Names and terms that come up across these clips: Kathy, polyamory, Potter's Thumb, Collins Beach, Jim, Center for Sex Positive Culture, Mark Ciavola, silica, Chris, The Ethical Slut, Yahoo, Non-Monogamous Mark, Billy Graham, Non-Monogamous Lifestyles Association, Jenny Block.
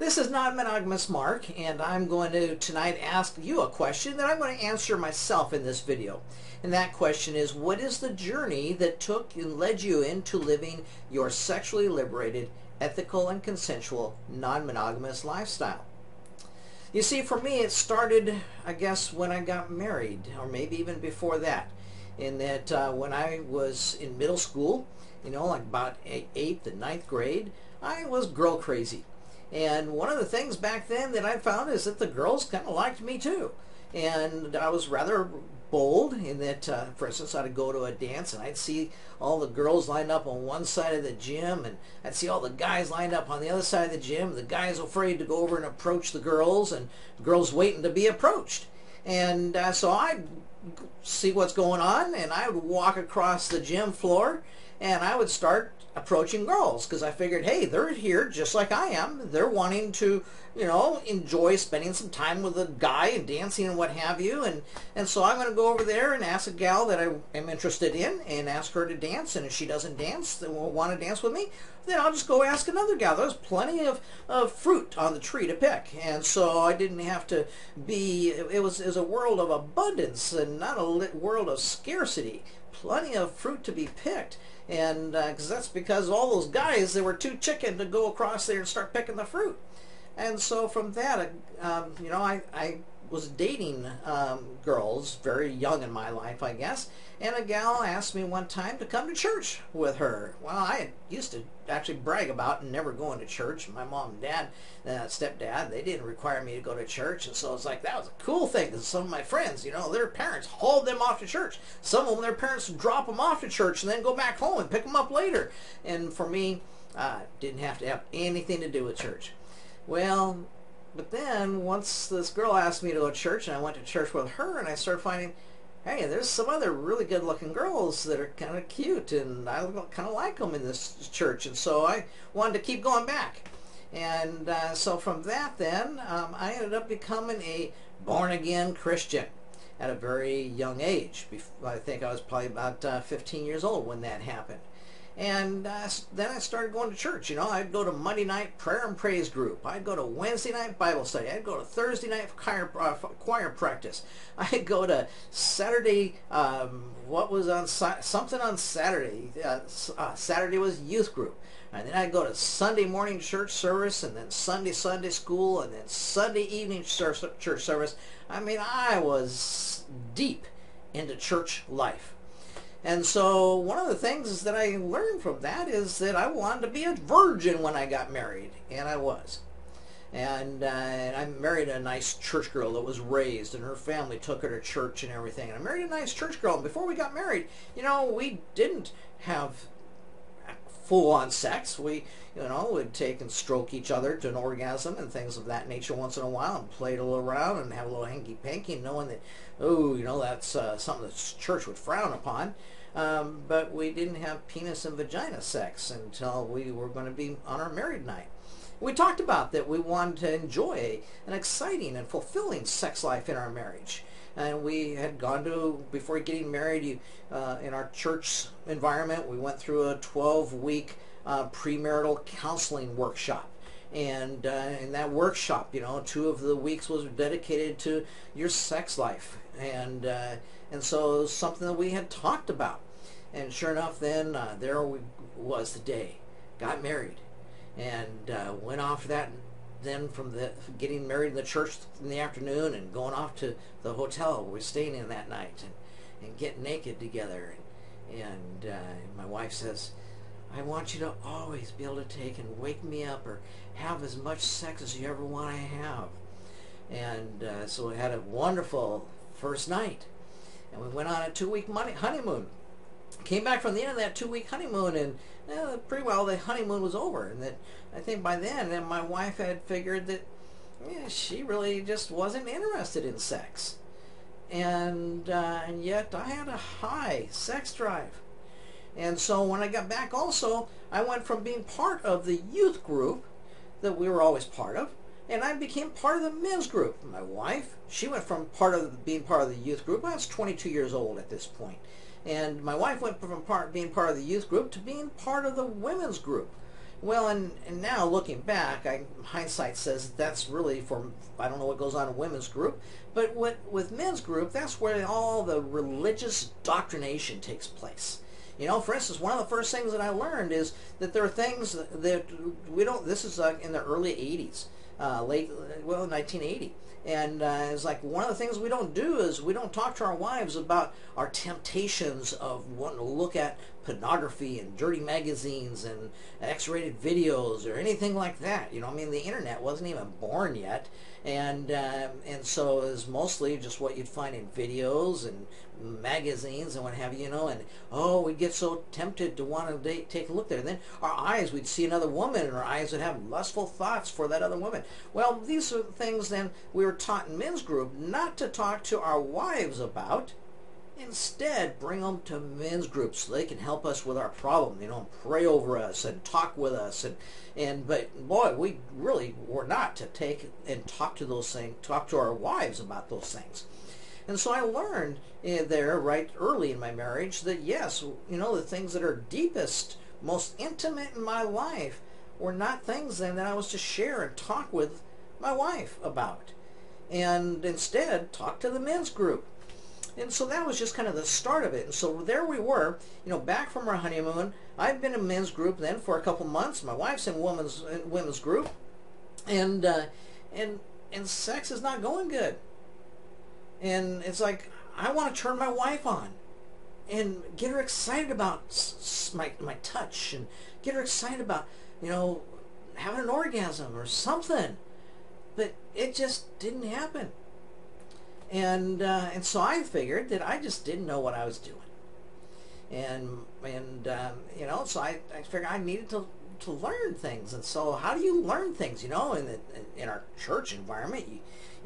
This is Non-Monogamous Mark, and I'm going to tonight ask you a question that I'm going to answer myself in this video. And that question is, what is the journey that took and led you into living your sexually liberated, ethical, and consensual non-monogamous lifestyle? You see, for me, it started, I guess, when I got married, or maybe even before that. In that when I was in middle school, you know, like about 8th and 9th grade, I was girl crazy. And one of the things back then that I found is that the girls kind of liked me too. And I was rather bold in that, for instance, I'd go to a dance and I'd see all the girls lined up on one side of the gym, and I'd see all the guys lined up on the other side of the gym. The guys afraid to go over and approach the girls, and the girls waiting to be approached. And so I'd see what's going on, and I would walk across the gym floor and I would start approaching girls, because I figured, hey, they're here just like I am. They're wanting to, you know, enjoy spending some time with a guy and dancing and what have you. And so I'm going to go over there and ask a gal that I am interested in and ask her to dance. And if she doesn't dance, they won't want to dance with me, then I'll just go ask another gal. There's plenty of fruit on the tree to pick. And so I didn't have to be, it was a world of abundance and not a world of scarcity. Plenty of fruit to be picked. And because all those guys, they were too chicken to go across there and start picking the fruit. And so from that, you know, I was dating girls very young in my life, I guess. And a gal asked me one time to come to church with her. Well, I used to actually brag about never going to church. My mom and dad, stepdad, they didn't require me to go to church. And so it's like, that was a cool thing. Because some of my friends, you know, their parents hauled them off to church. Some of them, their parents would drop them off to church and then go back home and pick them up later. And for me, I didn't have to have anything to do with church. Well, but then once this girl asked me to go to church, and I went to church with her, and I started finding, hey, there's some other really good looking girls that are kind of cute, and I kind of like them in this church. And so I wanted to keep going back. And so from that then, I ended up becoming a born again Christian at a very young age. I think I was probably about 15 years old when that happened. And then I started going to church. You know, I'd go to Monday night prayer and praise group. I'd go to Wednesday night Bible study. I'd go to Thursday night choir practice. I'd go to Saturday, something on Saturday. Saturday was youth group. And then I'd go to Sunday morning church service, and then Sunday school, and then Sunday evening church service. I mean, I was deep into church life. And so one of the things that I learned from that is that I wanted to be a virgin when I got married, and I was. And I married a nice church girl that was raised, and her family took her to church and everything. And I married a nice church girl, and before we got married, you know, we didn't have full-on sex. We, you know, would take and stroke each other to an orgasm and things of that nature once in a while, and play it a little around and have a little hanky-panky, knowing that, oh, you know, that's something the church would frown upon. But we didn't have penis and vagina sex until we were going to be on our married night. We talked about that we wanted to enjoy an exciting and fulfilling sex life in our marriage. And we had gone to, before getting married, in our church environment, we went through a 12-week premarital counseling workshop. And in that workshop, you know, 2 of the weeks was dedicated to your sex life. And so it was something that we had talked about. And sure enough, then there was the day. Got married. And went off that, then from the getting married in the church in the afternoon and going off to the hotel we were staying in that night, and getting naked together. And my wife says, I want you to always be able to take and wake me up or have as much sex as you ever want to have. And so we had a wonderful first night. And we went on a 2-week honeymoon. Came back from the end of that 2-week honeymoon, and pretty well the honeymoon was over. And that, I think by then my wife had figured that, yeah, she really just wasn't interested in sex. And yet I had a high sex drive. And so when I got back also, I went from being part of the youth group that we were always part of, and I became part of the men's group. My wife, she went from being part of the youth group. I was 22 years old at this point. And my wife went from being part of the youth group to being part of the women's group. Well, and now looking back, hindsight says that's really for, I don't know what goes on in women's group, but what, with men's group, that's where all the religious indoctrination takes place. You know, for instance, one of the first things that I learned is that there are things that we don't, this is in the early 80s, 1980, and it's like one of the things we don't do is we don't talk to our wives about our temptations of wanting to look at pornography and dirty magazines and X-rated videos or anything like that. You know, I mean, the internet wasn't even born yet, and so it was mostly just what you'd find in videos and magazines and what have you, you know, and oh, we'd get so tempted to want to take a look there. And then our eyes, we'd see another woman, and our eyes would have lustful thoughts for that other woman. Well, these are things then we were taught in men's group not to talk to our wives about. Instead, bring them to men's groups so they can help us with our problem, you know, and pray over us and talk with us. And but boy, we really were not to take and talk to those things, talk to our wives about those things. And so I learned there right early in my marriage that yes, you know, the things that are deepest, most intimate in my life were not things then that I was to share and talk with my wife about. And instead, talk to the men's group. And so that was just kind of the start of it. And so there we were, you know, back from our honeymoon. I've been in men's group then for a couple months. My wife's in women's group, and sex is not going good. And it's like I want to turn my wife on, and get her excited about my touch, and get her excited about, you know, having an orgasm or something. But it just didn't happen. And so I figured that I just didn't know what I was doing, and you know, so I figured I needed to learn things. And so how do you learn things? You know, in our church environment,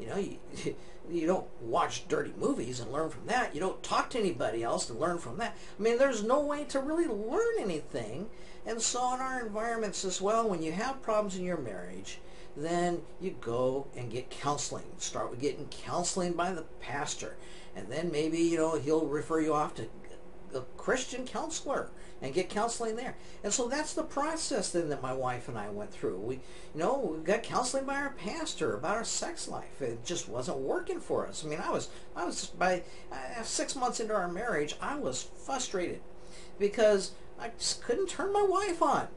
you don't watch dirty movies and learn from that. You don't talk to anybody else and learn from that. I mean, there's no way to really learn anything. And so in our environments as well, when you have problems in your marriage, then you go and get counseling. Start with getting counseling by the pastor, and then maybe, you know, he'll refer you off to a Christian counselor and get counseling there. And so that's the process then that my wife and I went through. We, you know, we got counseling by our pastor about our sex life. It just wasn't working for us. I mean, I was by 6 months into our marriage, I was frustrated because I just couldn't turn my wife on.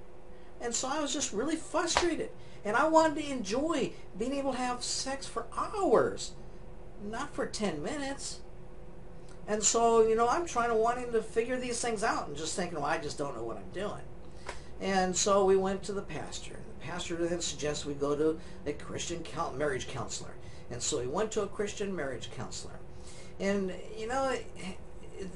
And so I was just really frustrated. And I wanted to enjoy being able to have sex for hours, not for 10 minutes. And so, you know, I'm wanting to figure these things out and just thinking, well, I just don't know what I'm doing. And so we went to the pastor. The pastor then suggests we go to a Christian marriage counselor. And so we went to a Christian marriage counselor. And, you know,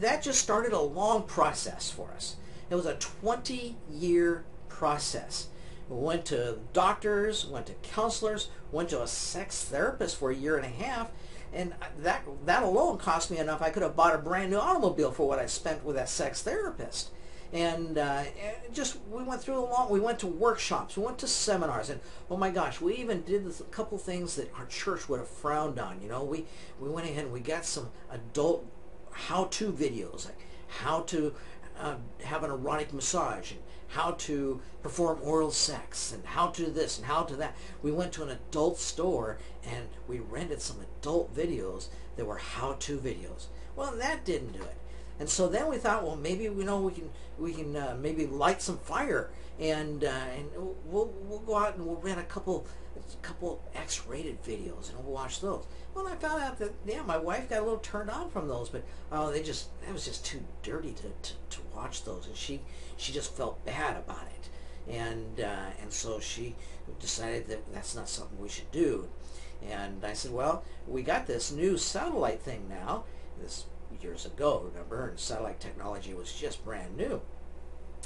that just started a long process for us. It was a 20-year process. We went to doctors, went to counselors, went to a sex therapist for a year and a half, and that alone cost me enough I could have bought a brand new automobile for what I spent with that sex therapist. And we went through we went to workshops, we went to seminars, and oh my gosh, we even did a couple things that our church would have frowned on. You know, we went ahead and we got some adult how-to videos, like how to have an erotic massage, and how to perform oral sex, and how to this and how to that. We went to an adult store and we rented some adult videos that were how-to videos. Well, that didn't do it. And so then we thought, well, maybe, you know, we can maybe light some fire, and we'll go out and we'll rent a couple X-rated videos and we'll watch those. Well, I found out that, yeah, my wife got a little turned on from those, but oh, that was just too dirty to watch those, and she just felt bad about it, and so she decided that that's not something we should do. And I said, well, we got this new satellite thing now. This years ago, remember, and satellite technology was just brand new,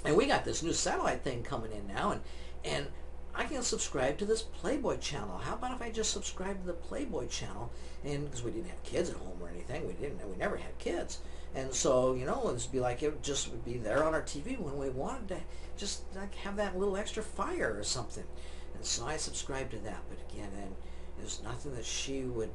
and we got this new satellite thing coming in now, and I can subscribe to this Playboy channel. How about if I just subscribe to the Playboy channel? And because we didn't have kids at home or anything, we never had kids, and so, you know, it would just be there on our TV when we wanted to, just like have that little extra fire or something. And so I subscribed to that, but again, and there's nothing that she would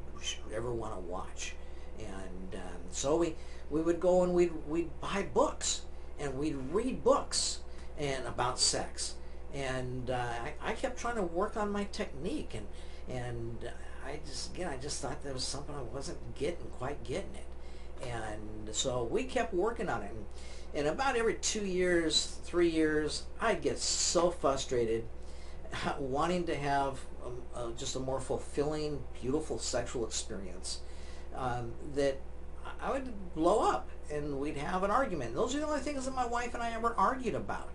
ever want to watch. And so we would go and we'd buy books, and we'd read books and about sex. And I kept trying to work on my technique, and I just thought there was something I wasn't quite getting it, and so we kept working on it. And about every 2 years, 3 years, I'd get so frustrated, wanting to have just a more fulfilling, beautiful sexual experience, that I would blow up, and we'd have an argument. Those are the only things that my wife and I ever argued about.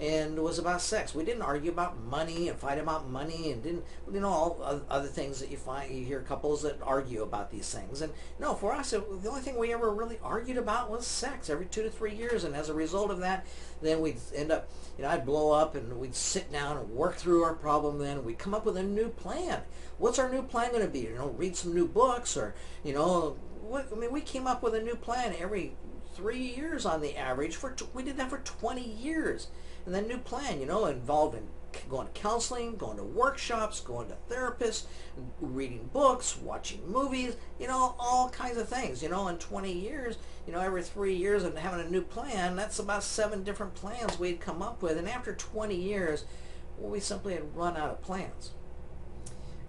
And it was about sex. We didn't argue about money and fight about money, and didn't, you know, all other things that you find, you hear couples that argue about these things. And no, for us, the only thing we ever really argued about was sex every 2 to 3 years. And as a result of that, then we'd end up, you know, I'd blow up and we'd sit down and work through our problem. Then we'd come up with a new plan. What's our new plan going to be? You know, read some new books, or, you know, what, I mean, we came up with a new plan every 3 years on the average. We did that for 20 years. And the new plan, you know, involved in going to counseling, going to workshops, going to therapists, reading books, watching movies, you know, all kinds of things, you know, in 20 years, you know, every 3 years and having a new plan, that's about 7 different plans we'd come up with. And after 20 years, well, we simply had run out of plans.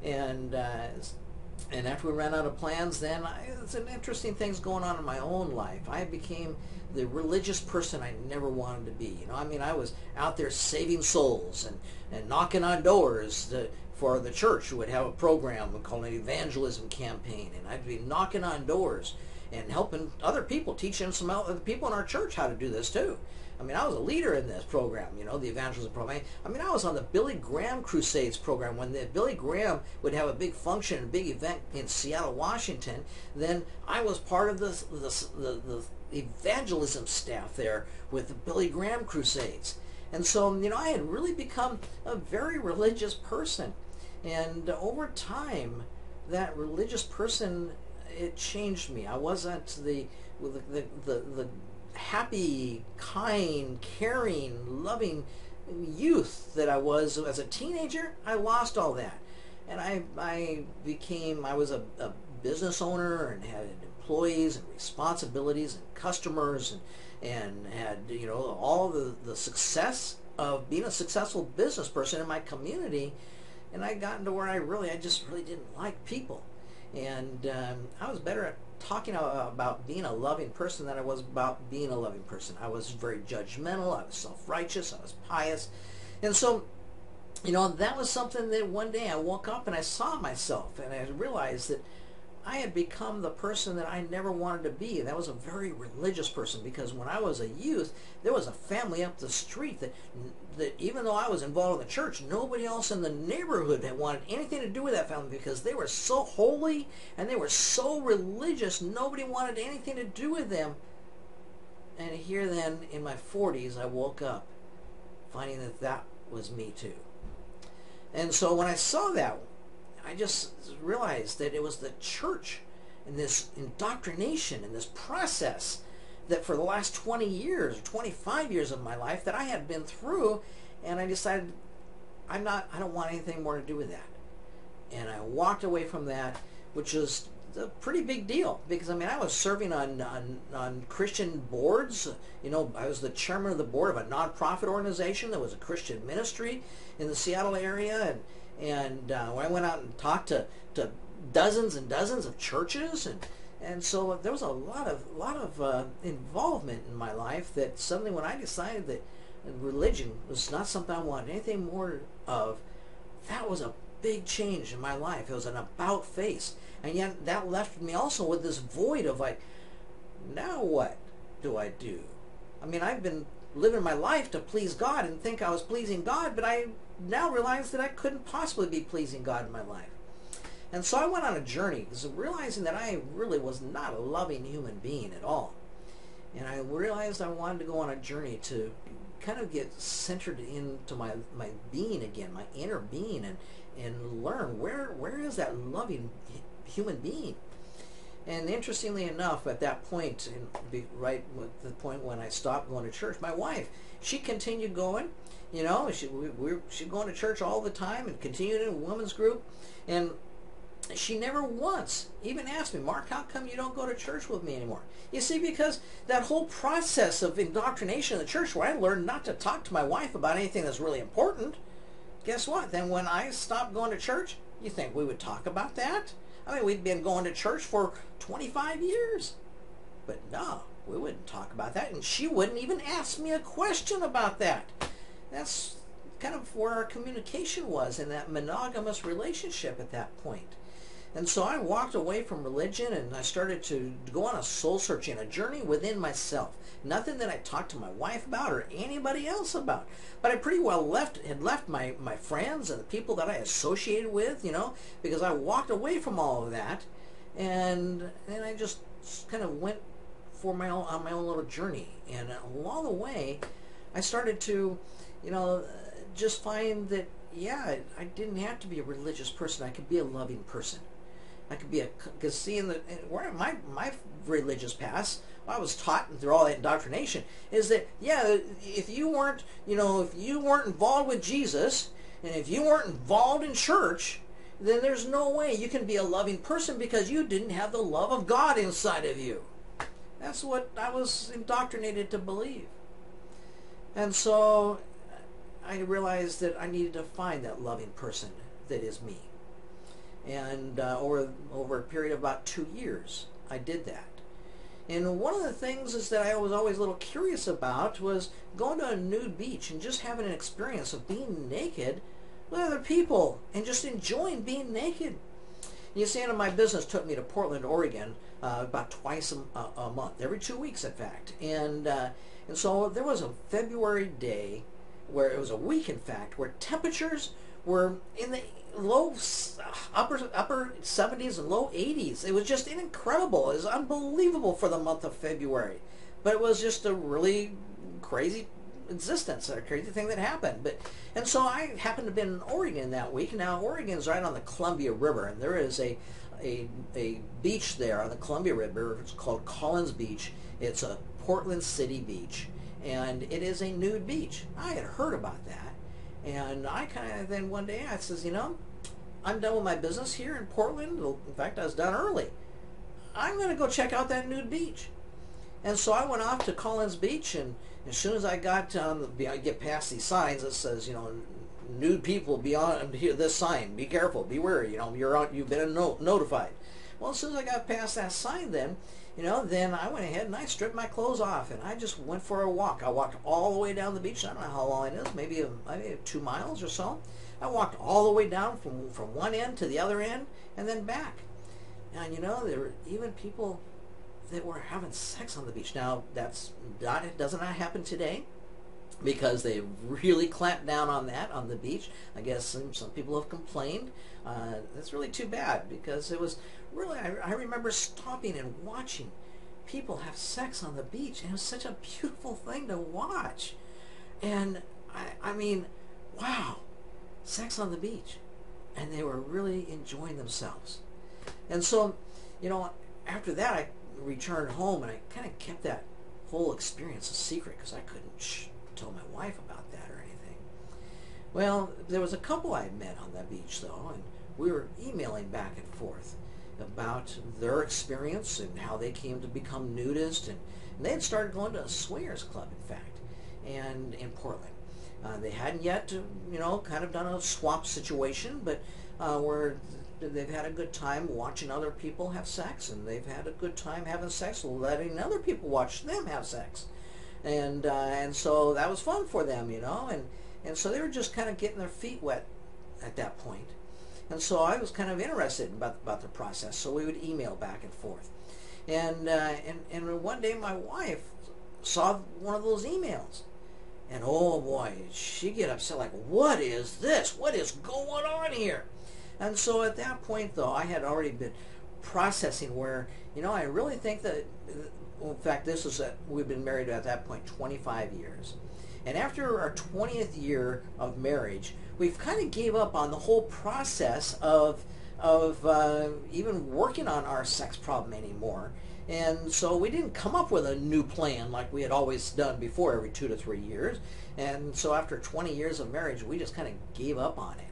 And after we ran out of plans, then it's an interesting things going on in my own life. I became the religious person I never wanted to be. You know, I mean, I was out there saving souls and knocking on doors for the church. We would have a program called an evangelism campaign, and I'd be knocking on doors and helping other people, teaching some other people in our church how to do this too. I mean, I was a leader in this program, you know, the evangelism program. I mean, I was on the Billy Graham Crusades program. When the Billy Graham would have a big function, a big event in Seattle, Washington, then I was part of the evangelism staff there with the Billy Graham Crusades. And so, you know, I had really become a very religious person. And over time, that religious person, it changed me. I wasn't the happy, kind, caring, loving youth that I was as a teenager. I lost all that, and I was a business owner and had employees and responsibilities and customers, and had, you know, all the success of being a successful business person in my community. And I got into where I just really didn't like people. And I was better at talking about being a loving person than I was about being a loving person. I was very judgmental, I was self-righteous, I was pious. And so, you know, that was something that one day I woke up and I saw myself, and I realized that I had become the person that I never wanted to be. And that was a very religious person, because when I was a youth, there was a family up the street that even though I was involved in the church, nobody else in the neighborhood had wanted anything to do with that family, because they were so holy and they were so religious, nobody wanted anything to do with them. And here then, in my 40s, I woke up finding that that was me too. And so when I saw that, I just realized that it was the church and this indoctrination and this process that for the last 20 years or 25 years of my life that I had been through. And I decided I don't want anything more to do with that. And I walked away from that, which is a pretty big deal, because I mean, I was serving on Christian boards. You know, I was the chairman of the board of a nonprofit organization that was a Christian ministry in the Seattle area. And when I went out and talked to dozens and dozens of churches, and so there was a lot of involvement in my life, that suddenly when I decided that religion was not something I wanted anything more of, that was a big change in my life. It was an about face. And yet that left me also with this void of, like, now what do I do? I mean, I've been living my life to please God and think I was pleasing God, but I now realized that I couldn't possibly be pleasing God in my life. And so I went on a journey, realizing that I really was not a loving human being at all. And I realized I wanted to go on a journey to kind of get centered into my being again, my inner being, and learn where is that loving human being. And interestingly enough, at that point, right at the point when I stopped going to church, my wife, she continued going. You know, she'd go to church all the time and continued in a women's group. And She never once even asked me, Mark, how come you don't go to church with me anymore? You see, because that whole process of indoctrination in the church where I learned not to talk to my wife about anything that's really important, guess what? Then when I stopped going to church, you think we would talk about that? I mean, we'd been going to church for 25 years. But no, we wouldn't talk about that, and she wouldn't even ask me a question about that. That's kind of where our communication was in that monogamous relationship at that point. And so I walked away from religion and I started to go on a soul searching, a journey within myself. Nothing that I talked to my wife about or anybody else about. But I pretty well had left my friends and the people that I associated with, you know, because I walked away from all of that. And then I just kind of went for on my own little journey. And along the way, I started to, you know, just find that, yeah, I didn't have to be a religious person. I could be a loving person. I could be a, because seeing the, where my religious past, I was taught through all that indoctrination, is that, yeah, if you weren't, you know, if you weren't involved with Jesus, and if you weren't involved in church, then there's no way you can be a loving person because you didn't have the love of God inside of you. That's what I was indoctrinated to believe. And so I realized that I needed to find that loving person that is me. And over a period of about 2 years, I did that. And one of the things is that I was always a little curious about was going to a nude beach and just having an experience of being naked with other people and just enjoying being naked. You see, and my business took me to Portland, Oregon, about twice a month, every 2 weeks, in fact. And so there was a February day, where it was a week, in fact, where temperatures were in the low upper 70s and low 80s. It was just incredible. It was unbelievable for the month of February. But it was just a really crazy existence, a crazy thing that happened. But and so I happened to be in Oregon that week. Now Oregon's right on the Columbia River, and there is a beach there on the Columbia River. It's called Collins Beach. It's a Portland City beach. And it is a nude beach. I had heard about that, and I kind of then one day I says, you know, I'm done with my business here in Portland. In fact, I was done early. I'm going to go check out that nude beach. And so I went off to Collins Beach, and as soon as I got I get past these signs that says, you know, nude people beyond here. This sign, be careful, be wary. You know, you're out. You've been notified. Well, as soon as I got past that sign, then, you know, then I went ahead and I stripped my clothes off and I just went for a walk. I walked all the way down the beach. I don't know how long it is, maybe 2 miles or so. I walked all the way down from one end to the other end and then back. And you know, there were even people that were having sex on the beach. Now, that doesn't happen today because they really clamped down on that on the beach. I guess some people have complained. That's really too bad because it was really, I remember stopping and watching people have sex on the beach, and it was such a beautiful thing to watch. And I mean, wow, sex on the beach, and they were really enjoying themselves. And so, you know, after that I returned home and I kind of kept that whole experience a secret because I couldn't tell my wife about that or anything. Well, there was a couple I met on that beach though, and we were emailing back and forth about their experience and how they came to become nudists, and they had started going to a swingers club, in fact, and in Portland. They hadn't yet, you know, kind of done a swap situation, but where they've had a good time watching other people have sex, and they've had a good time having sex, letting other people watch them have sex, and so that was fun for them, you know, and so they were just kind of getting their feet wet at that point. And so I was kind of interested about the process, so we would email back and forth. And one day my wife saw one of those emails, and oh boy, she get upset like, what is this? What is going on here? And so at that point though, I had already been processing where, you know, I really think that, in fact, we've been married at that point 25 years. And after our 20th year of marriage, we've kind of gave up on the whole process of even working on our sex problem anymore. And so we didn't come up with a new plan like we had always done before every 2 to 3 years. And so after 20 years of marriage, we just kind of gave up on it.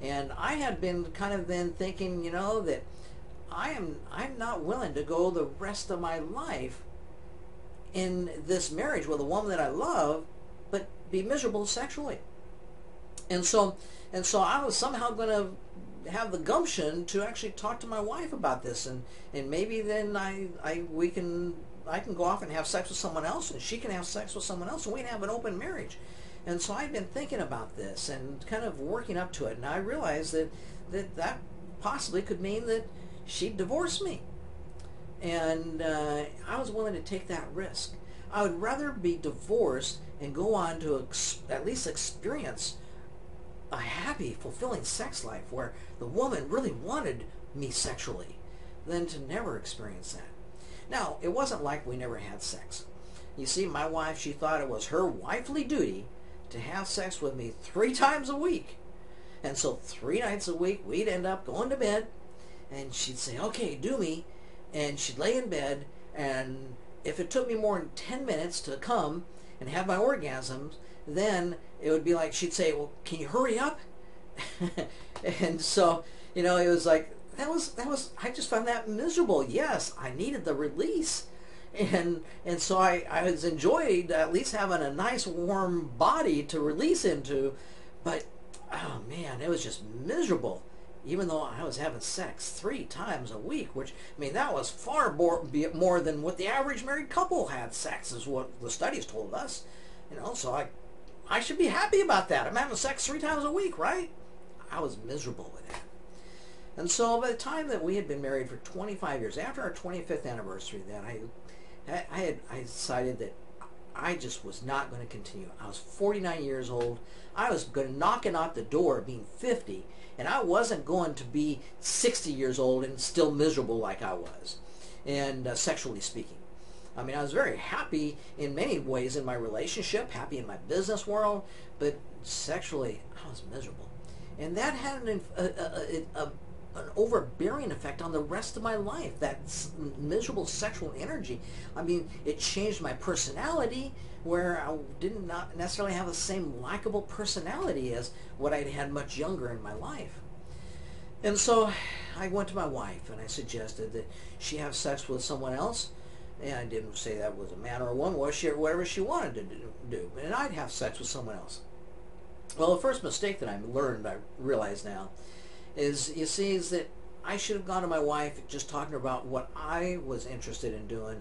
And I had been kind of then thinking, you know, that I'm not willing to go the rest of my life in this marriage with a woman that I love, but be miserable sexually. And so I was somehow going to have the gumption to actually talk to my wife about this, and maybe then I can go off and have sex with someone else, and she can have sex with someone else, and we can have an open marriage. And so I've been thinking about this and kind of working up to it, and I realized that possibly could mean that she'd divorce me. And I was willing to take that risk. I would rather be divorced and go on to at least experience a happy, fulfilling sex life where the woman really wanted me sexually than to never experience that. Now, it wasn't like we never had sex. You see, my wife, she thought it was her wifely duty to have sex with me 3 times a week. And so 3 nights a week, we'd end up going to bed, and she'd say, okay, do me, and she'd lay in bed, and if it took me more than 10 minutes to come and have my orgasms, then it would be like she'd say, well, can you hurry up? And so, you know, it was like, that was I just found that miserable. Yes, I needed the release. And so I was enjoyed at least having a nice warm body to release into, but oh man, it was just miserable, even though I was having sex 3 times a week, which, I mean, that was far more than what the average married couple had sex, is what the studies told us. You know, so I should be happy about that. I'm having sex 3 times a week, right? I was miserable with that. And so by the time that we had been married for 25 years, after our 25th anniversary, then I decided that I just was not going to continue. I was 49 years old. I was knocking out the door of being 50, and I wasn't going to be 60 years old and still miserable like I was, and sexually speaking. I mean, I was very happy in many ways in my relationship, happy in my business world, but sexually, I was miserable. And that had an overbearing effect on the rest of my life, that miserable sexual energy. I mean, it changed my personality, where I did not necessarily have the same likable personality as what I'd had much younger in my life. And so I went to my wife and I suggested that she have sex with someone else, and I didn't say that was a man or a woman, was she, or whatever she wanted to do, and I'd have sex with someone else. Well, the first mistake that I learned, I realize now, is, you see, is that I should have gone to my wife just talking about what I was interested in doing,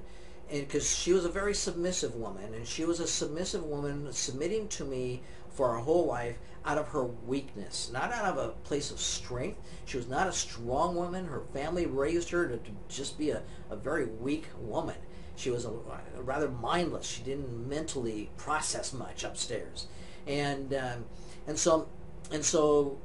and because she was a very submissive woman, and she was a submissive woman submitting to me for her whole life out of her weakness, not out of a place of strength. She was not a strong woman. Her family raised her to just be a very weak woman. She was rather mindless. She didn't mentally process much upstairs, and so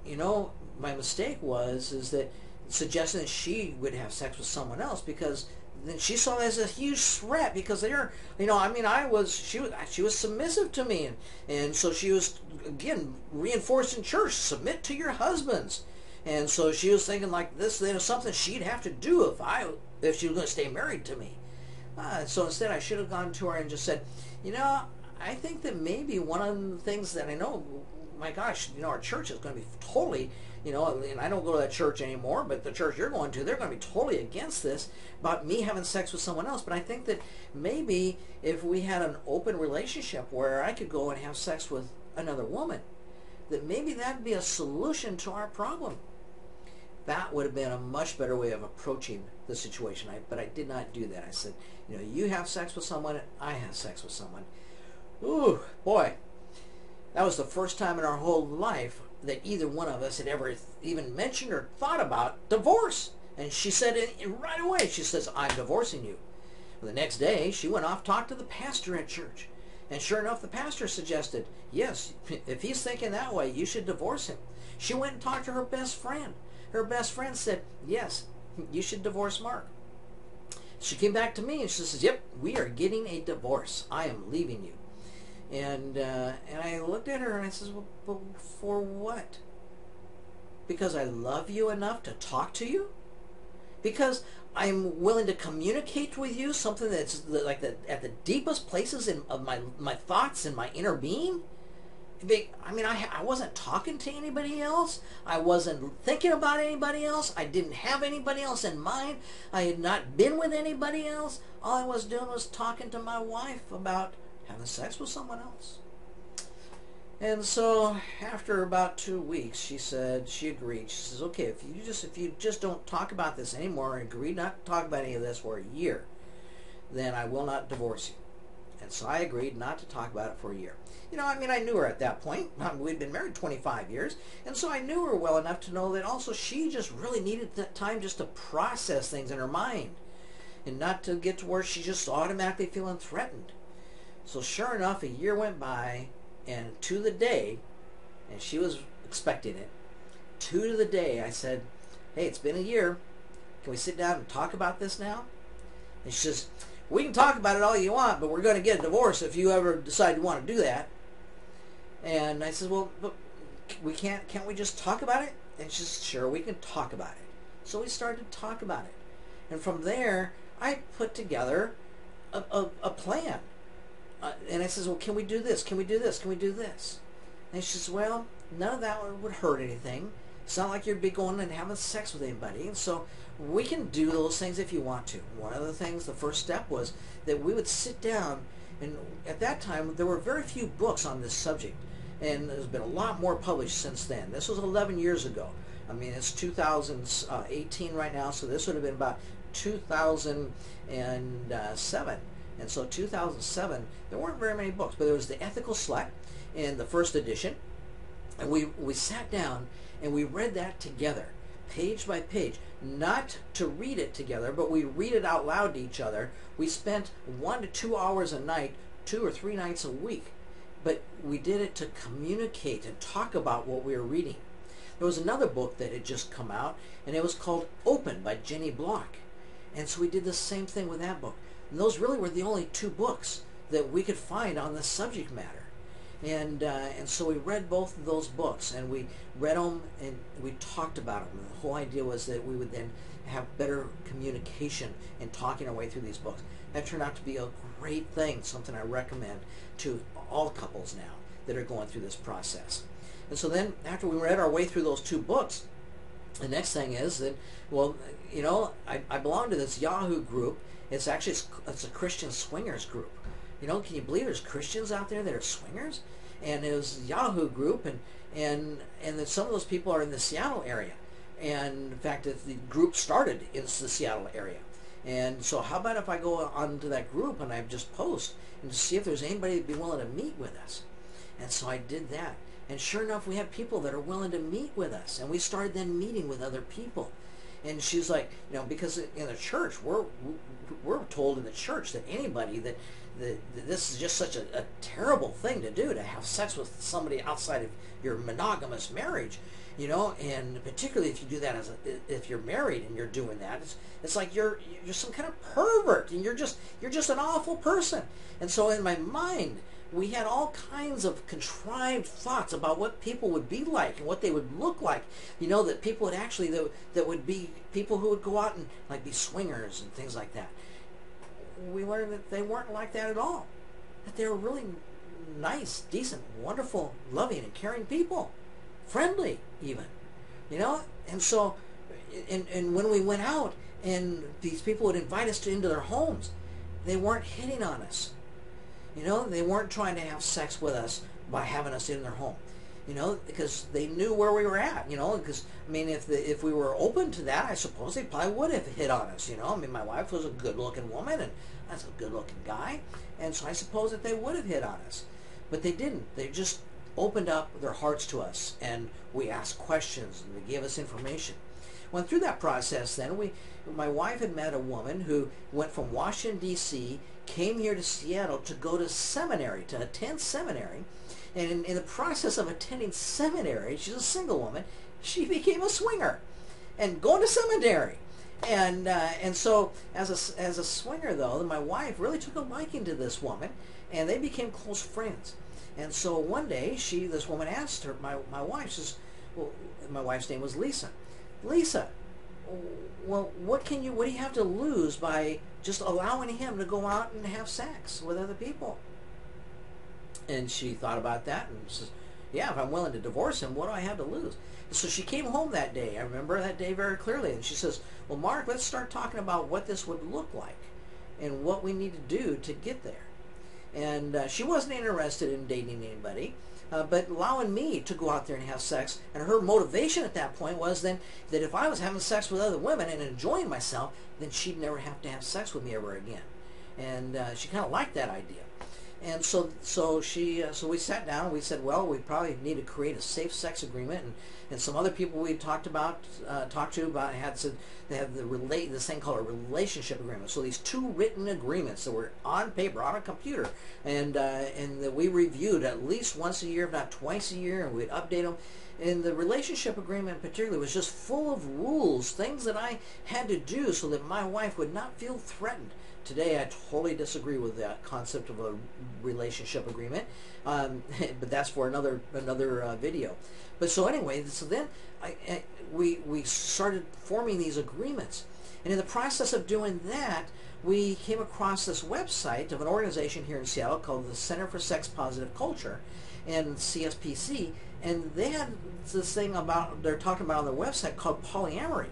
you know, my mistake was that suggesting that she would have sex with someone else, because then she saw that as a huge threat, because they're, you know, I mean, she was submissive to me, and so she was, again, reinforced in church, submit to your husbands, and so she was thinking like this, you know, something she'd have to do if she was going to stay married to me. So instead, I should have gone to her and just said, you know, I think that maybe one of the things that I know, my gosh, you know, our church is going to be totally, you know, and I don't go to that church anymore, but the church you're going to, they're going to be totally against this, about me having sex with someone else. But I think that maybe if we had an open relationship where I could go and have sex with another woman, that maybe that'd be a solution to our problem. That would have been a much better way of approaching the situation. But I did not do that. I said, you know, you have sex with someone, I have sex with someone. Ooh, boy. That was the first time in our whole life that either one of us had ever even mentioned or thought about divorce. And she said it right away. She says, I'm divorcing you. Well, the next day, she went off, talked to the pastor at church. And sure enough, the pastor suggested, yes, if he's thinking that way, you should divorce him. She went and talked to her best friend. Her best friend said, yes, you should divorce Mark. She came back to me and she says, yep, we are getting a divorce. I am leaving you. And I looked at her and I says, well, but for what? Because I love you enough to talk to you? Because I'm willing to communicate with you something that's like at the deepest places of my thoughts and my inner being? I wasn't talking to anybody else. I wasn't thinking about anybody else. I didn't have anybody else in mind. I had not been with anybody else. All I was doing was talking to my wife about having sex with someone else. And so after about 2 weeks, she said, she agreed. She says, okay, if you just don't talk about this anymore and agree not to talk about any of this for a year, then I will not divorce you. And so I agreed not to talk about it for a year. You know, I mean, I knew her at that point. We'd been married 25 years. And so I knew her well enough to know that also she just really needed that time just to process things in her mind and not to get to where she's just automatically feeling threatened. So sure enough, a year went by, and to the day, and she was expecting it, to the day I said, hey, it's been a year. Can we sit down and talk about this now? And she says, we can talk about it all you want, but we're going to get a divorce if you ever decide you want to do that. And I said, well, but can't we just talk about it? And she said, sure, we can talk about it. So we started to talk about it. And from there, I put together a plan. And I says, well, can we do this? Can we do this? Can we do this? And she says, well, none of that would hurt anything. It's not like you'd be going and having sex with anybody. And so we can do those things if you want to. One of the things, the first step was that we would sit down, and at that time there were very few books on this subject, and there's been a lot more published since then. This was 11 years ago. I mean, it's 2018 right now, so this would have been about 2007. And so 2007, there weren't very many books, but there was The Ethical Slut in the first edition, and we sat down and we read that together, page by page. Not to read it together, but we read it out loud to each other. We spent 1 to 2 hours a night, 2 or 3 nights a week, but we did it to communicate and talk about what we were reading. There was another book that had just come out, and it was called Open by Jenny Block. And so we did the same thing with that book. And those really were the only 2 books that we could find on this subject matter. And so we read both of those books, and we read them and we talked about them. And the whole idea was that we would then have better communication in talking our way through these books. That turned out to be a great thing, something I recommend to all couples now that are going through this process. And so then after we read our way through those 2 books, the next thing is that, well, you know, I belong to this Yahoo group. It's actually, it's a Christian swingers group. You know, can you believe there's Christians out there that are swingers? And it was the Yahoo group, and then some of those people are in the Seattle area. And in fact, if the group started in the Seattle area. And so how about if I go onto that group and I just post and see if there's anybody that'd be willing to meet with us? And so I did that. And sure enough, we had people that are willing to meet with us. And we started then meeting with other people. And she's like, you know, because in the church, we're told in the church that anybody that this is just such a terrible thing to do, to have sex with somebody outside of your monogamous marriage, you know, and particularly if you do that if you're married and you're doing that, it's like you're some kind of pervert, and you're just an awful person. And so in my mind, we had all kinds of contrived thoughts about what people would be like and what they would look like. You know, that people would actually, that would be people who would go out and like be swingers and things like that. We learned that they weren't like that at all. That they were really nice, decent, wonderful, loving and caring people. Friendly, even. You know? And so, and when we went out and these people would invite us into their homes, they weren't hitting on us. You know, they weren't trying to have sex with us by having us in their home. You know, because they knew where we were at. You know, because I mean, if we were open to that, I suppose they probably would have hit on us. You know, I mean, my wife was a good-looking woman, and I was a good-looking guy, and so I suppose that they would have hit on us, but they didn't. They just opened up their hearts to us, and we asked questions, and they gave us information. Went through that process. Then my wife had met a woman who went from Washington D.C. came here to Seattle to go to seminary, to attend seminary. And in the process of attending seminary, she's a single woman, she became a swinger and going to seminary. And so as a swinger, though, my wife really took a liking to this woman, and they became close friends. And so one day, this woman asked her, my wife says, well, my wife's name was Lisa. Lisa, well, what do you have to lose by just allowing him to go out and have sex with other people? And she thought about that and says, yeah, if I'm willing to divorce him, what do I have to lose? So she came home that day. I remember that day very clearly. And she says, well, Mark, let's start talking about what this would look like and what we need to do to get there. And she wasn't interested in dating anybody, but allowing me to go out there and have sex. And her motivation at that point was then that if I was having sex with other women and enjoying myself, then she'd never have to have sex with me ever again. And she kind of liked that idea. And so we sat down and we said, well, we probably need to create a safe sex agreement. And some other people we talked to about had said they have this thing called a relationship agreement. So these two written agreements that were on paper, on a computer, and that we reviewed at least once a year, if not twice a year, and we'd update them. And the relationship agreement particularly was just full of rules, things that I had to do so that my wife would not feel threatened. Today, I totally disagree with that concept of a relationship agreement, but that's for another video. But so anyway, so then we started forming these agreements, and in the process of doing that, we came across this website of an organization here in Seattle called the Center for Sex Positive Culture, and CSPC, and they had this thing about they're talking about on their website called polyamory.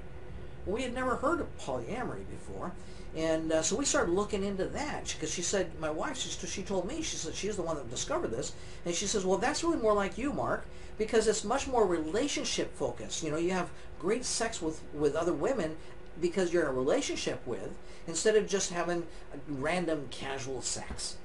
We had never heard of polyamory before. And so we started looking into that because she said, my wife, she told me, she said she's the one that discovered this. And she says, well, that's really more like you, Mark, because it's much more relationship focused. You know, you have great sex with other women because you're in a relationship with, instead of just having random casual sex.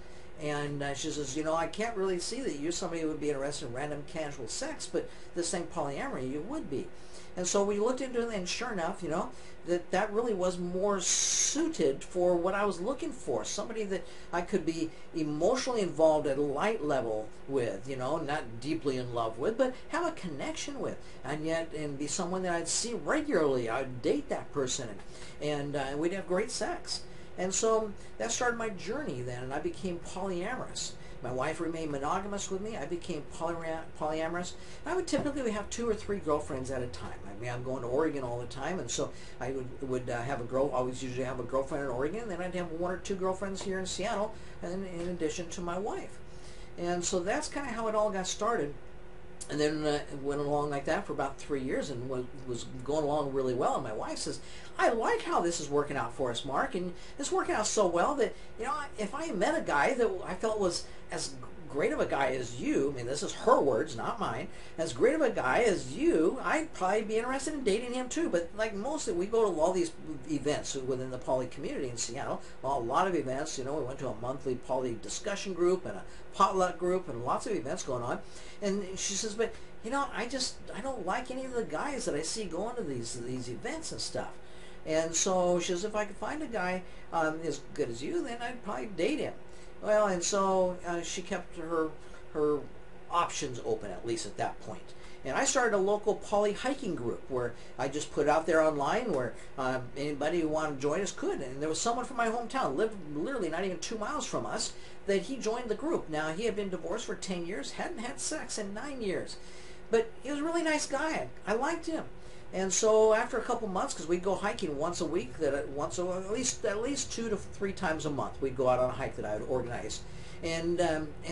And she says, you know, I can't really see that you're somebody who would be interested in random casual sex, but this thing polyamory, you would be. And so we looked into it, and sure enough, you know, that really was more suited for what I was looking for. Somebody that I could be emotionally involved at a light level with, you know, not deeply in love with, but have a connection with. And yet, and be someone that I'd see regularly. I'd date that person, and we'd have great sex. And so that started my journey then, and I became polyamorous. My wife remained monogamous with me. I became polyamorous. I would typically have 2 or 3 girlfriends at a time. I mean, I'm going to Oregon all the time, and so I would have a girl. Always usually have a girlfriend in Oregon, and then I'd have 1 or 2 girlfriends here in Seattle, and in addition to my wife. And so that's kind of how it all got started. And then it went along like that for about 3 years, and was going along really well. And my wife says, I like how this is working out for us, Mark, and it's working out so well that, you know, if I met a guy that I felt was as great of a guy as you, I mean, this is her words, not mine, as great of a guy as you, I'd probably be interested in dating him too. But like mostly, we go to all these events within the poly community in Seattle, well, a lot of events, you know, we went to a monthly poly discussion group and a potluck group and lots of events going on. And she says, but, you know, I don't like any of the guys that I see going to these events and stuff. And so she says, if I could find a guy as good as you, then I'd probably date him. Well, and so she kept her options open, at least at that point. And I started a local poly hiking group where I just put out there online where anybody who wanted to join us could. And there was someone from my hometown, lived literally not even 2 miles from us, that he joined the group. Now, he had been divorced for 10 years, hadn't had sex in 9 years. But he was a really nice guy. I liked him. And so after a couple months, because we'd go hiking once a week, at least 2 to 3 times a month, we'd go out on a hike that I would organize. And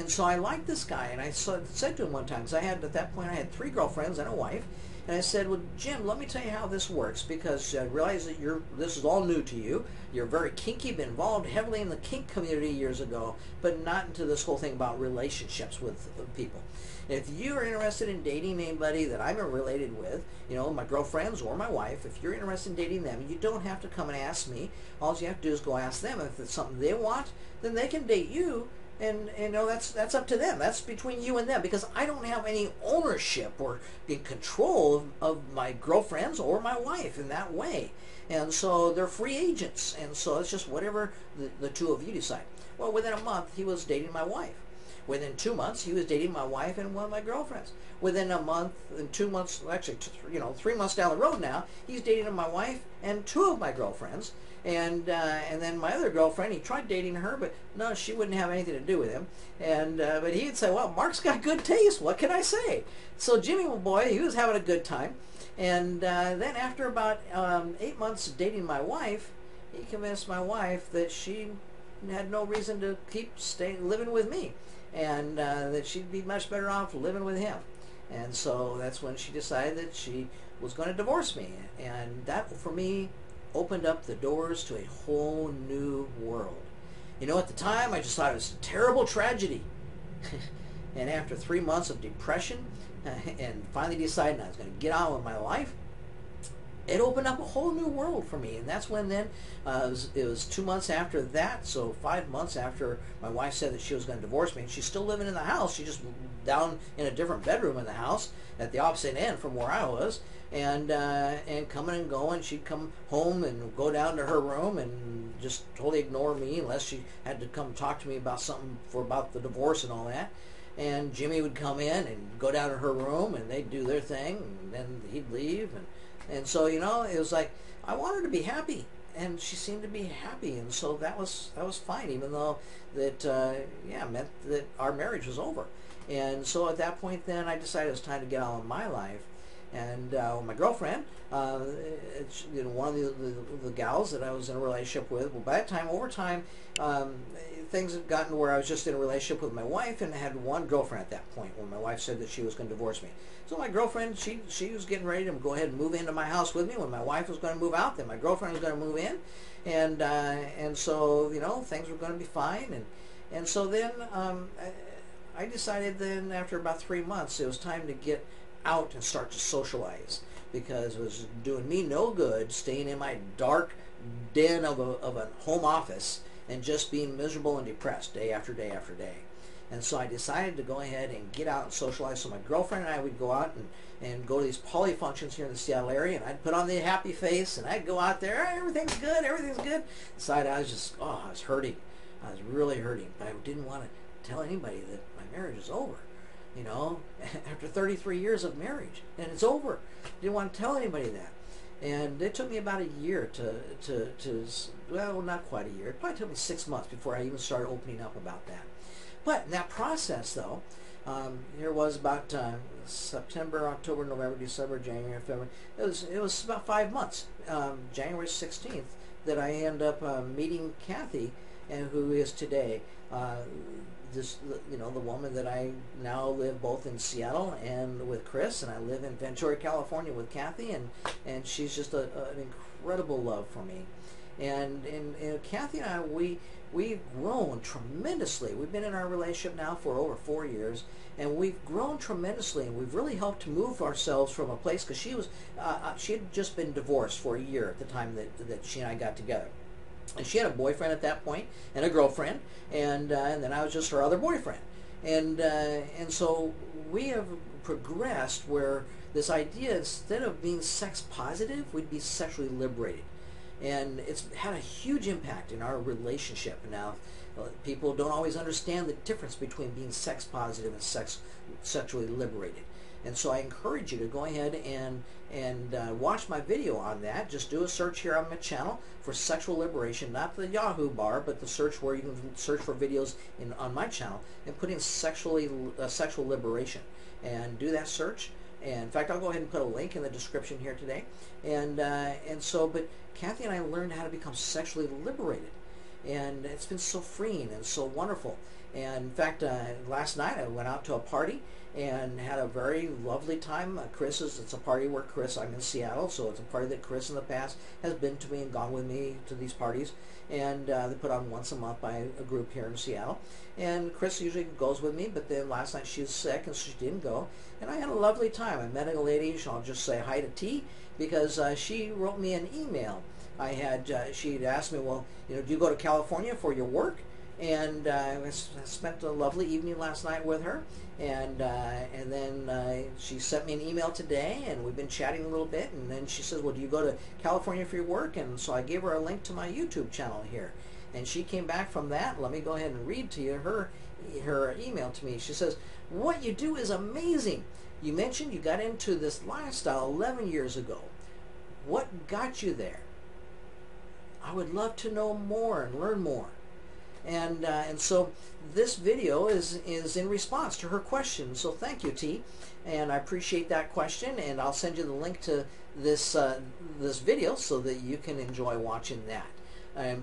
so I liked this guy, and I said to him one time, because at that point I had 3 girlfriends and a wife, and I said, well, Jim, let me tell you how this works, because I realize that this is all new to you. You're very kinky, been involved heavily in the kink community years ago, but not into this whole thing about relationships with people. If you're interested in dating anybody that I'm related with, you know, my girlfriends or my wife, if you're interested in dating them, you don't have to come and ask me. All you have to do is go ask them. If it's something they want, then they can date you. And, you know, that's up to them. That's between you and them, because I don't have any ownership or in control of my girlfriends or my wife in that way. And so they're free agents. And so it's just whatever the 2 of you decide. Well, within a month, he was dating my wife. Within 2 months, he was dating my wife and one of my girlfriends. Within a month and 2 months, actually, you know, 3 months down the road now, he's dating my wife and 2 of my girlfriends. And then my other girlfriend, he tried dating her, but no, she wouldn't have anything to do with him. And but he'd say, well, Mark's got good taste. What can I say? So Jimmy, boy, he was having a good time. And then after about 8 months of dating my wife, he convinced my wife that she had no reason to keep living with me. and that she'd be much better off living with him. And so that's when she decided that she was going to divorce me. And that, for me, opened up the doors to a whole new world. You know, at the time, I just thought it was a terrible tragedy. And after 3 months of depression and finally deciding I was going to get on with my life, it opened up a whole new world for me. And that's when then, it was 2 months after that, so 5 months after my wife said that she was going to divorce me, and she's still living in the house. She just down in a different bedroom in the house at the opposite end from where I was, and coming and going. She'd come home and go down to her room and just totally ignore me unless she had to come talk to me about something about the divorce and all that. And Jimmy would come in and go down to her room, and they'd do their thing, and then he'd leave. And so, you know, it was like, I wanted to be happy, and she seemed to be happy, and so that was fine, even though that, yeah, meant that our marriage was over. And so at that point then, I decided it was time to get out of my life. And my girlfriend, you know, one of the gals that I was in a relationship with, well, by that time, over time, things had gotten to where I was just in a relationship with my wife and had one girlfriend at that point when my wife said that she was going to divorce me. So my girlfriend, she was getting ready to go ahead and move into my house with me. When my wife was going to move out, then my girlfriend was going to move in. And so, you know, things were going to be fine. And so then I decided then after about 3 months, it was time to get out and start to socialize, because it was doing me no good staying in my dark den of a home office and just being miserable and depressed day after day after day. And so I decided to go ahead and get out and socialize. So my girlfriend and I would go out and go to these poly functions here in the Seattle area, and I'd put on the happy face and I'd go out there, everything's good, everything's good. Inside I was just, oh, I was hurting. I was really hurting, but I didn't want to tell anybody that my marriage was over. You know, after 33 years of marriage, and it's over. Didn't want to tell anybody that. And it took me about a year to well, not quite a year. It probably took me 6 months before I even started opening up about that. But in that process, though, here was about September, October, November, December, January, February. It was about 5 months. January 16th that I end up meeting Kathy, and who is today. This, you know, the woman that I now live both in Seattle and with Chris, and I live in Ventura, California with Kathy, and she's just an incredible love for me. And Kathy and I, we've grown tremendously. We've been in our relationship now for over 4 years, and we've grown tremendously, and we've really helped to move ourselves from a place, because she had just been divorced for a year at the time that she and I got together. And she had a boyfriend at that point and a girlfriend, and then I was just her other boyfriend. And so we have progressed where this idea, instead of being sex positive, we'd be sexually liberated. And it's had a huge impact in our relationship. Now, people don't always understand the difference between being sex positive and sexually liberated. And so I encourage you to go ahead and watch my video on that. Just do a search here on my channel for sexual liberation, not the Yahoo bar, but the search where you can search for videos on my channel, and put in sexual liberation, and do that search. And in fact, I'll go ahead and put a link in the description here today. And so, but Kathy and I learned how to become sexually liberated, and it's been so freeing and so wonderful. And in fact, last night I went out to a party and had a very lovely time. It's a party where I'm in Seattle, so it's a party that Chris in the past has been to me and gone with me to these parties. And they put on once a month by a group here in Seattle. And Chris usually goes with me, but then last night she was sick and she didn't go. And I had a lovely time. I met a lady, I'll just say hi to T, because she wrote me an email. She'd asked me, well, you know, do you go to California for your work? And I spent a lovely evening last night with her, and then she sent me an email today, and we've been chatting a little bit, and then she says, well, do you go to California for your work? And so I gave her a link to my YouTube channel here, and she came back from that. Let me go ahead and read to you her email to me. She says, what you do is amazing. You mentioned you got into this lifestyle 11 years ago. What got you there? I would love to know more and learn more. And so this video is in response to her question. So thank you, T, and I appreciate that question. And I'll send you the link to this video so that you can enjoy watching that.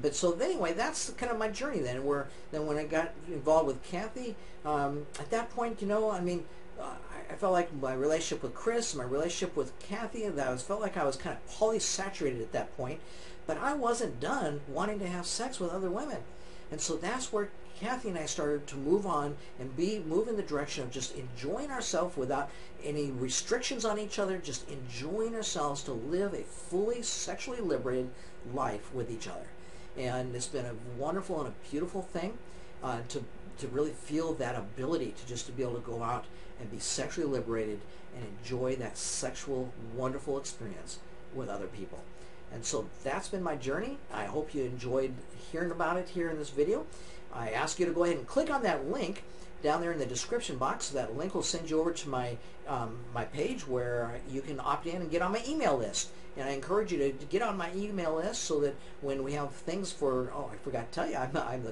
But so anyway, that's kind of my journey then. Where then when I got involved with Kathy, at that point, you know, I mean, I felt like my relationship with Chris, my relationship with Kathy, that I felt like I was kind of polysaturated at that point. But I wasn't done wanting to have sex with other women, and so that's where Kathy and I started to move on and move in the direction of just enjoying ourselves without any restrictions on each other, just enjoying ourselves to live a fully sexually liberated life with each other. And it's been a wonderful and a beautiful thing to really feel that ability to just to be able to go out and be sexually liberated and enjoy that sexual wonderful experience with other people. And so that's been my journey. I hope you enjoyed hearing about it here in this video. I ask you to go ahead and click on that link down there in the description box. That link will send you over to my my page where you can opt in and get on my email list. And I encourage you to get on my email list so that when we have things for, oh, I forgot to tell you, I'm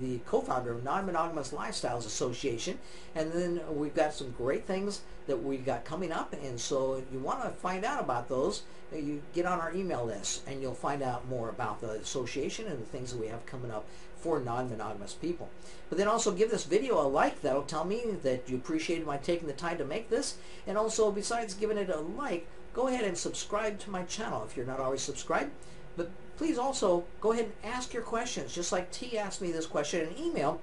the co-founder of Non-Monogamous Lifestyles Association. And then we've got some great things that we've got coming up. And so if you want to find out about those, you get on our email list and you'll find out more about the association and the things that we have coming up for non-monogamous people. But then also give this video a like. That'll tell me that you appreciated my taking the time to make this. And also, besides giving it a like, go ahead and subscribe to my channel if you're not already subscribed. But please also go ahead and ask your questions, just like T asked me this question in an email.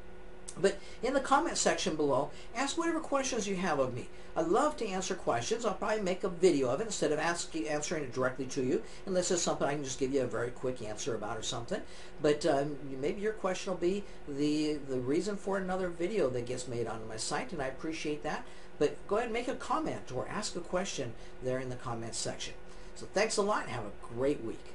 But in the comment section below, ask whatever questions you have of me. I love to answer questions. I'll probably make a video of it instead of answering it directly to you, unless it's something I can just give you a very quick answer about or something. But maybe your question will be the reason for another video that gets made on my site, and I appreciate that. But go ahead and make a comment or ask a question there in the comments section. So thanks a lot and have a great week.